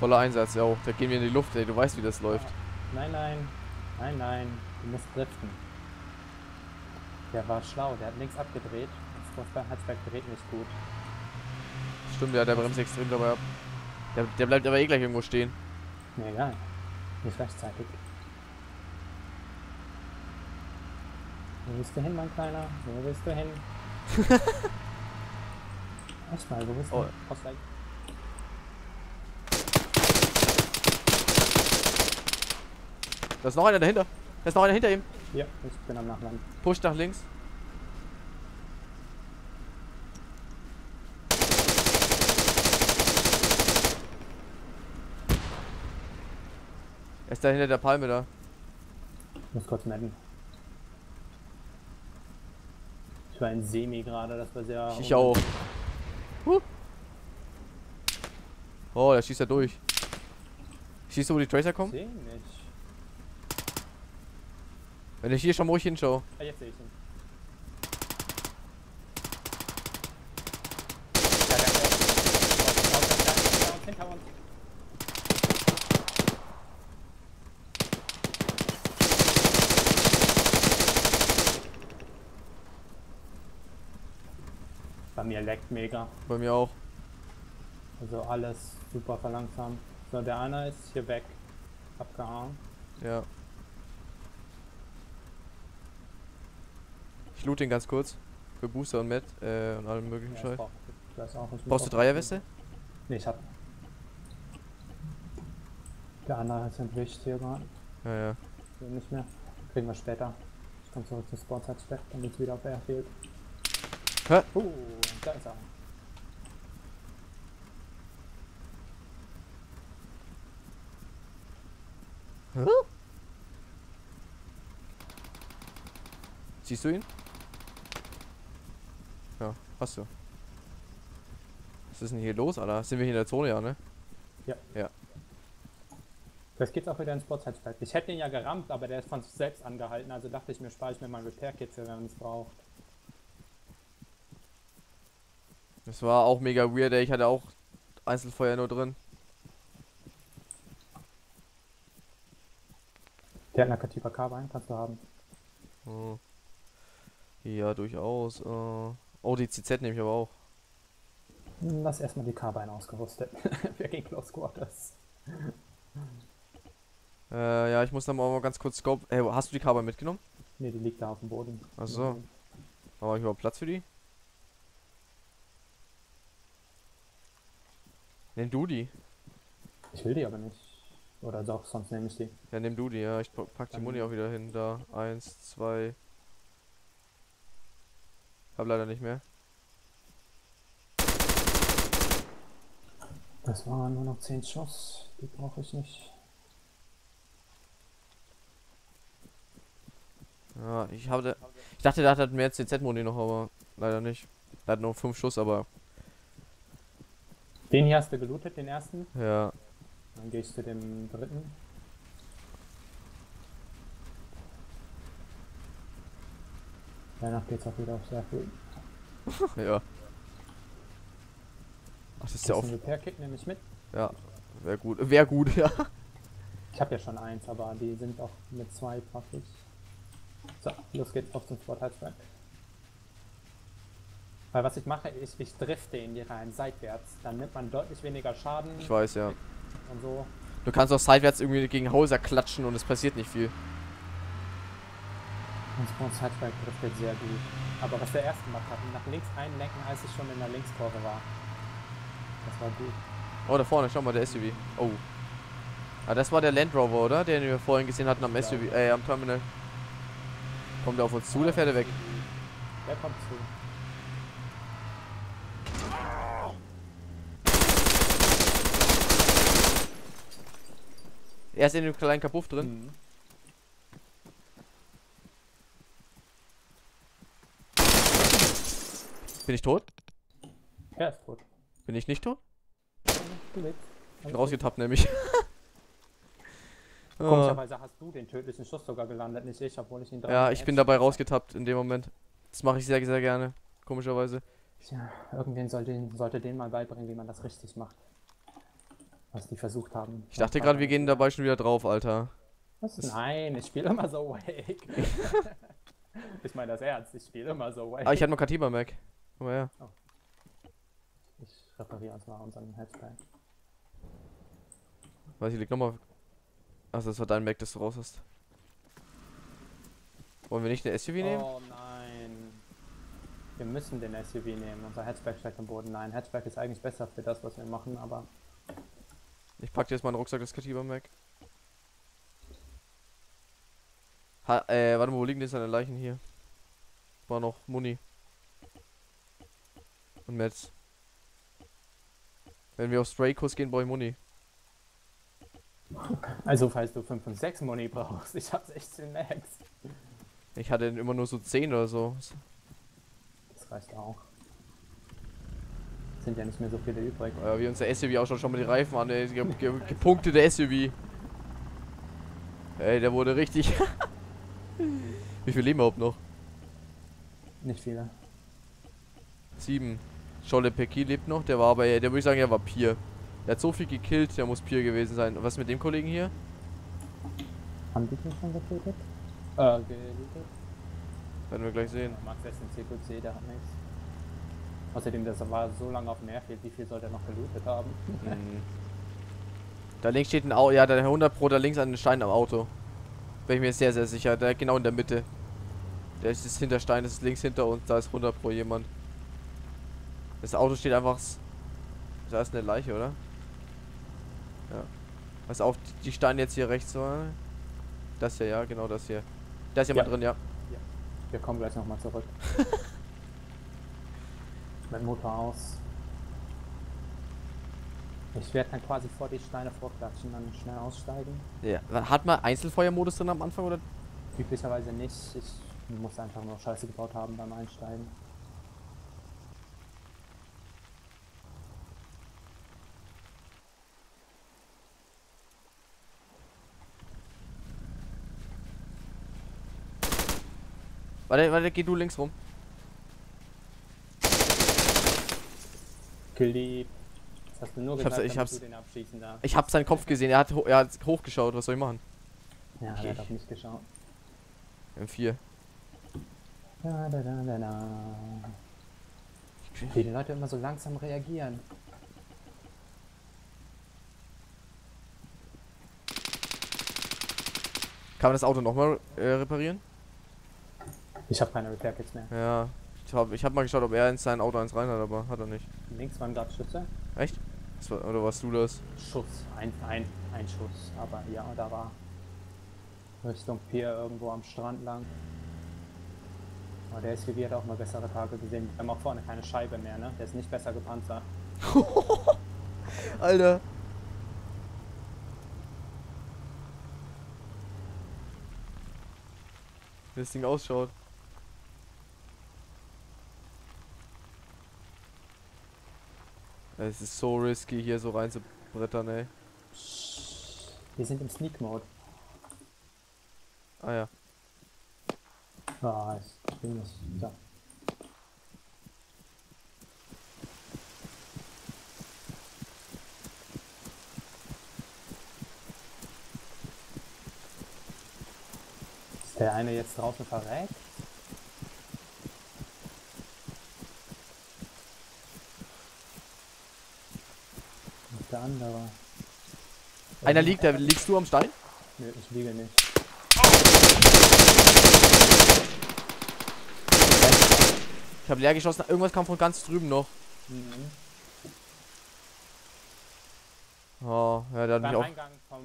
Voller Einsatz, ja. Da gehen wir in die Luft, ey. Du weißt, wie das läuft. Nein, nein. Nein, nein. Du musst driften. Der war schlau. Der hat nichts abgedreht. Das hat bei Gerät nicht gut. Stimmt, ja. Der bremst extrem dabei ab. Der bleibt aber eh gleich irgendwo stehen. Mir egal. Nicht rechtzeitig. Wo willst du hin, mein Kleiner? Wo willst du hin? Echt mal, wo willst du hin? Ausweichen. Da ist noch einer dahinter. Da ist noch einer hinter ihm. Ja, ich bin am Nachladen. Push nach links. Er ist da hinter der Palme da. Ich muss kurz merken. Ich war in Semi gerade, das war sehr... Ich auch. Oh, da schießt er durch. Schießt du, wo die Tracer kommen? Ich seh nicht. Wenn ich hier schon ruhig hinschaue. Ah, jetzt sehe ich ihn. Ja, der hinter uns. Bei mir leckt mega. Bei mir auch. Also alles super verlangsamt. So, der eine ist hier weg. Abgehauen. Ja. Ich loot den ganz kurz. Für Booster und Med und allem möglichen ja, Scheiß. Brauchst du Dreierweste? Ne, ich hab. Der andere hat sein Licht hier gerade. Ja, ja. Will nicht mehr. Kriegen wir später. Ich komm zurück zum Sportplatz, dann geht's wieder auf Airfield. Hä? Da ist er. Hä? Siehst du ihn? Ja, hast du. Was ist denn hier los, Alter? Sind wir hier in der Zone, ja, ne? Ja. Ja. Vielleicht geht's auch wieder ins Sportzeitfeld. Ich hätte ihn ja gerammt, aber der ist von sich selbst angehalten, also dachte ich mir, spare ich mir mein Repair-Kit für, wenn man es braucht. Das war auch mega weird, ey. Ich hatte auch Einzelfeuer nur drin. Der hat eine Katifa Carbine, kannst du haben. Oh. Ja, durchaus. Oh, die CZ nehme ich aber auch. Lass erstmal die Carbine ausgerüstet. Wer gegen Close Quarters? Ja, ich muss dann mal ganz kurz scope. Hey, hast du die Carbine mitgenommen? Ne, die liegt da auf dem Boden. Achso. Aber ich überhaupt Platz für die? Nimm du die. Ich will die aber nicht. Oder doch, sonst nehme ich die. Ja, nimm du die, ja. Ich pack die Muni auch wieder hin. Da. 1, 2. Hab leider nicht mehr. Das waren nur noch 10 Schuss. Die brauche ich nicht. Ja, ich dachte, da hat mehr CZ-Muni noch, aber leider nicht. Da hat noch 5 Schuss, aber. Den hier hast du gelootet, den ersten? Ja. Dann gehst du dem dritten. Danach geht's auch wieder auf sehr viel. Ja. Ach, das ist ja auch. Ein Repair-Kit nehme ich mit. Ja, wäre gut. Wäre gut, ja. Ich habe ja schon eins, aber die sind auch mit 2 praktisch. So, los geht's auf zum Vorteilsberg. Weil was ich mache, ist, ich drifte in die Reihen seitwärts. Dann nimmt man deutlich weniger Schaden. Ich weiß, ja. Und so. Du kannst auch seitwärts irgendwie gegen Häuser klatschen und es passiert nicht viel. Und Spawn-Sideback driftet sehr gut. Aber was der erste gemacht hat, nach links einlenken, als ich schon in der Linkskurve war. Das war gut. Oh, da vorne, schau mal, der SUV. Oh. Ah, das war der Land Rover, oder? Den wir vorhin gesehen hatten am SUV, am Terminal. Kommt der auf uns zu, der fährt er weg. Der kommt zu. Er ist in dem kleinen Kabuff drin. Mhm. Bin ich tot? Er ist tot. Bin ich nicht tot? Ich bin rausgetappt nämlich. Komischerweise hast du den tödlichen Schuss sogar gelandet, nicht ich, obwohl ich ihn da. Ja, ich bin dabei rausgetappt in dem Moment. Das mache ich sehr, sehr gerne. Komischerweise. Tja, irgendwen sollte den mal beibringen, wie man das richtig macht. was die versucht haben. Ich dachte gerade, wir gehen dabei schon wieder drauf, Alter. Was? Nein, ich spiele immer so wack. Ich meine das ernst, ich spiele immer so wack. Ah, ich hatte mal Katiba Mac. Aber ja. Oh. Ich repariere uns mal unseren Headspray. Weiß ich, leg nochmal. Achso, das war dein Mac, dass du raus hast. Wollen wir nicht den SUV nehmen? Oh nein. Wir müssen den SUV nehmen. Unser Hatchback steckt am Boden. Nein, Hatchback ist eigentlich besser für das, was wir machen, aber... Ich packe jetzt mal einen Rucksack des Katiba weg. Warte mal, wo liegen denn seine Leichen hier? War noch Muni. Und Metz. Wenn wir auf Stray-Kurs gehen, brauche ich Muni. Also falls du 5 und 6 Muni brauchst, ich hab 16 Max. Ich hatte immer nur so 10 oder so. Das reicht auch. Sind ja nicht mehr so viele übrig. Wie unser SUV ausschaut, schau mal die Reifen an, ey. Gepunktete SUV. Ey, der wurde richtig. Wie viel leben überhaupt noch? Nicht viele. 7. Scholle Peki lebt noch, der war aber, der würde ich sagen, er war Pier. Der hat so viel gekillt, der muss Pier gewesen sein. Was mit dem Kollegen hier? Haben die den schon getötet? Getötet. Werden wir gleich sehen. Max ist im CQC, der hat nichts. Außerdem, das war so lange auf dem Airfield, wie viel soll der noch gelootet haben? Mhm. Da links steht ein Auto, ja, der 100 Pro da links an den Stein am Auto. Bin ich mir sehr, sehr sicher. Der genau in der Mitte. Der ist hinter Stein, das ist links hinter uns, da ist 100 Pro jemand. Das Auto steht einfach. Da ist eine Leiche, oder? Ja. Pass auf, die Steine jetzt hier rechts, oder? Das hier, ja, genau das hier. Da ist jemand drin, ja. Wir kommen gleich nochmal zurück. Mein Motor aus. Ich werde dann quasi vor die Steine vorklatschen, dann schnell aussteigen. Ja, hat man Einzelfeuermodus drin am Anfang, oder? Üblicherweise nicht. Ich muss einfach nur Scheiße gebaut haben beim Einsteigen. Warte, geh du links rum. Gelieb. Das hast du nur gesagt, dass du den abschießen darfst. Ich hab seinen Kopf gesehen, er hat hochgeschaut, was soll ich machen? Ja, er hat auch nicht geschaut. M4. Wie die Leute immer so langsam reagieren. Kann man das Auto nochmal reparieren? Ich habe keine Repair-Kits mehr. Ja, ich hab mal geschaut, ob er in sein Auto eins rein hat, aber hat er nicht. Links waren gerade Schüsse. Echt? Oder warst du das? Schuss, ein Schuss, aber ja, da war Richtung Pier irgendwo am Strand lang. Aber der SUV hat auch mal bessere Tage gesehen. Wir haben auch vorne keine Scheibe mehr, ne? Der ist nicht besser gepanzert. Alter. Wie das Ding ausschaut. Es ist so risky, hier so rein zu brettern, ey. Wir sind im Sneak-Mode. Ah ja. Ah, ich bin das. Da. Ist der eine jetzt draußen verreckt? Der andere. Einer liegt, da liegst du am Stein? Ne, ich liege nicht. Ich habe leer geschossen, irgendwas kam von ganz drüben noch. Mhm. Oh, ja, der hat mich auch. Eingang vom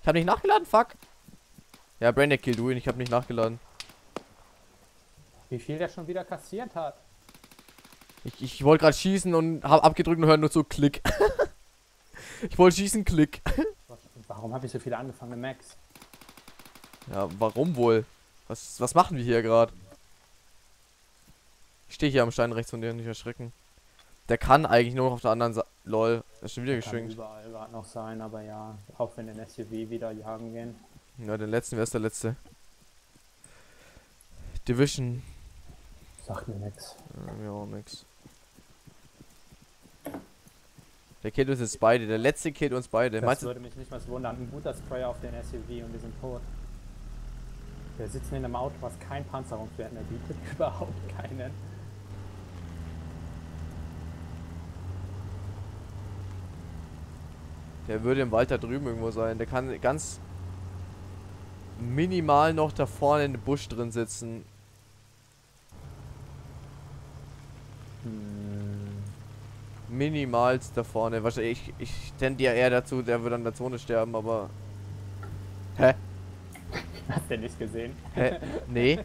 ich habe nicht nachgeladen, fuck. Ja, Brandeck kill du ihn, ich habe nicht nachgeladen. Wie viel der schon wieder kassiert hat. Ich wollte gerade schießen und habe abgedrückt und hören nur so Klick. Ich wollte schießen, Klick. Warum habe ich so viele angefangene Max? Ja, warum wohl? Was machen wir hier gerade? Ich stehe hier am Stein rechts von dir, nicht erschrecken. Der kann eigentlich nur noch auf der anderen Seite. Lol, das ist schon wieder geschwingt. Kann überall gerade noch sein, aber ja, auch wenn den SUV wieder jagen gehen. Ja, den letzten, wer ist der letzte? Division. Sagt mir nix. Ja, mir auch nix. Der killt uns jetzt beide, der letzte killt uns beide. Das würde mich nicht mal wundern, ein guter Sprayer auf den SUV und wir sind tot. Wir sitzen in einem Auto, was kein Panzerungswert mehr bietet, überhaupt keinen. Der würde im Wald da drüben irgendwo sein, der kann ganz minimal noch da vorne in den Busch drin sitzen. Minimal da vorne, wahrscheinlich, ich tendiere eher dazu, der würde an der Zone sterben, aber... Hä? Hast du nicht gesehen? Hä? Nee?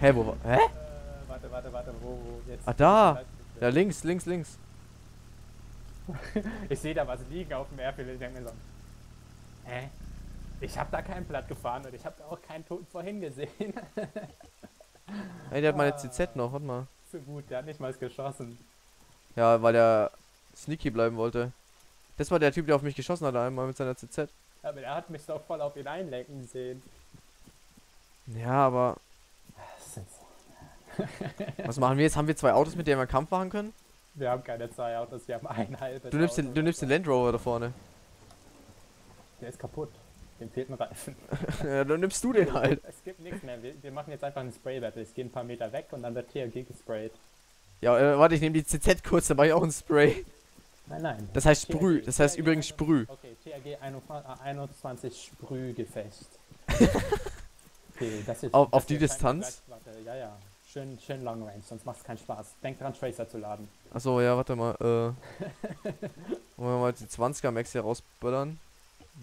Hä, wo war... Hä? Warte, wo jetzt? Ah, da! Da links. Ich sehe da was liegen auf dem Airfield, ich denke mir so... Hä? Ich hab da keinen Platt gefahren und ich hab da auch keinen Toten vorhin gesehen. Ey, der hat meine CZ noch, warte mal. So gut, der hat nicht mal geschossen. Ja, weil der sneaky bleiben wollte. Das war der Typ, der auf mich geschossen hat einmal mit seiner CZ. Aber er hat mich doch voll auf ihn einlenken sehen. Ja, aber... Was machen wir jetzt? Haben wir zwei Autos, mit denen wir Kampf machen können? Wir haben keine zwei Autos, wir haben ein halbes Auto. Du nimmst den Land Rover da vorne. Der ist kaputt. Dem fehlt ein Reifen. Ja, dann nimmst du den halt. Es gibt nichts mehr. Wir machen jetzt einfach einen Spray-Battle. Ich gehe ein paar Meter weg und dann wird TRG gesprayt. Ja, warte, ich nehme die CZ kurz, dann mache ich auch ein Spray. Nein. Das heißt Sprüh. TRG, das heißt TRG übrigens Sprüh. Okay, TRG 21 Sprühgefecht. Okay, das jetzt, auf das die Distanz? Ja. Schön Long Range, sonst macht es keinen Spaß. Denk dran, Tracer zu laden. Achso, ja, warte mal. Wollen wir mal die 20er Max hier rausböllern?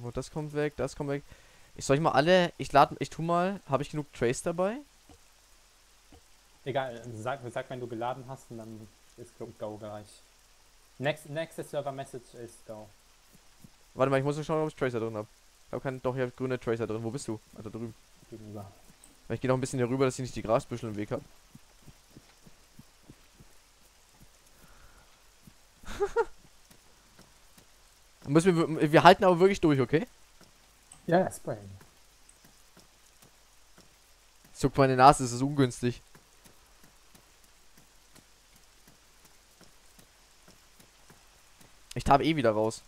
Oh, das kommt weg, das kommt weg. Habe ich genug Trace dabei? Egal, sag wenn du geladen hast und dann ist Go gleich. Next Server Message ist Go. Warte mal, ich muss nur schauen, ob ich Tracer drin habe. Ich habe grüne Tracer drin. Wo bist du? Alter, drüben. Gegenüber. Ich gehe noch ein bisschen hier rüber, dass ich nicht die Grasbüschel im Weg habe. Wir halten aber wirklich durch, okay? Ja, das ist brain. Zuckt meine Nase, das ist ungünstig. Ich tappe eh wieder raus.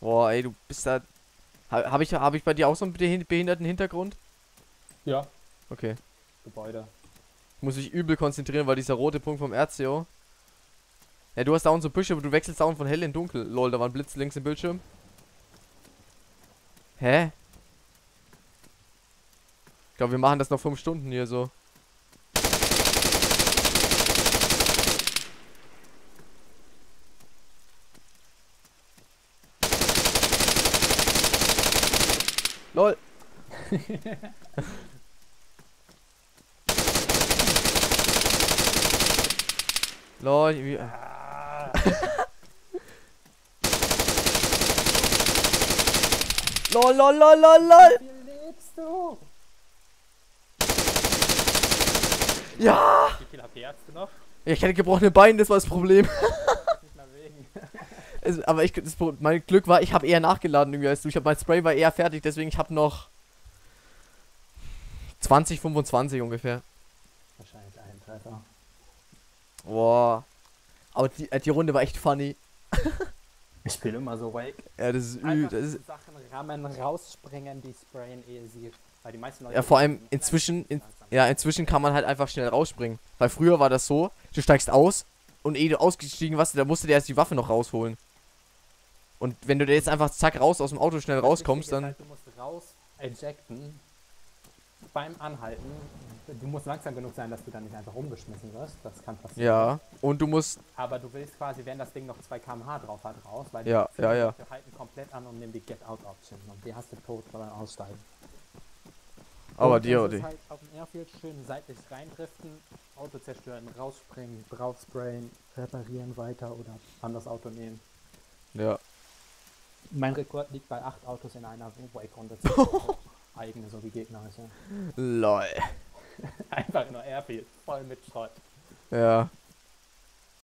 Boah, ey, du bist da... Hab ich bei dir auch so einen behinderten Hintergrund? Ja. Okay. Gebäude. Ich muss mich übel konzentrieren, weil dieser rote Punkt vom RCO... Ja, du hast da unten so Büsche, aber du wechselst da von hell in dunkel. Lol, da war ein Blitz links im Bildschirm. Hä? Ich glaube, wir machen das noch 5 Stunden hier so. LOL! LOL, wie... LOL! Wie lebst du? Ja! Wie viel HP hast du noch? Ich hatte gebrochene Beine, das war das Problem. Aber mein Glück war, ich habe eher nachgeladen irgendwie als du. Mein Spray war eher fertig, deswegen ich habe noch 20, 25 ungefähr. Wahrscheinlich einen Treffer. Boah. Aber die Runde war echt funny. Ich spiele immer so wake. Ja, das ist übel. Sachen rammen, rausspringen, die sprayen, ehe sie... Weil die meisten Leute vor allem inzwischen kann man halt einfach schnell rausspringen. Weil früher war das so, du steigst aus und ehe du ausgestiegen warst, da musste der erst die Waffe noch rausholen. Und wenn du dir jetzt einfach zack raus aus dem Auto schnell rauskommst, dann... Halt, du musst raus ejecten beim Anhalten. Du musst langsam genug sein, dass du dann nicht einfach rumgeschmissen wirst. Das kann passieren. Ja, und du musst... Aber du willst quasi, wenn das Ding noch 2 km/h drauf hat, raus. Weil die halten komplett an und nehmen die Get-Out-Option. Und die hast du tot, weil dann aussteigen. Aber die halt auf dem Airfield schön seitlich reindriften, Auto zerstören, rausspringen, draufsprayen, reparieren weiter oder anders Auto nehmen. Ja. Mein Rekord liegt bei 8 Autos in einer Wake-Runde. Eigene, so wie Gegner. Also. LOL. Einfach nur Airfield, voll mit Schrott. Ja.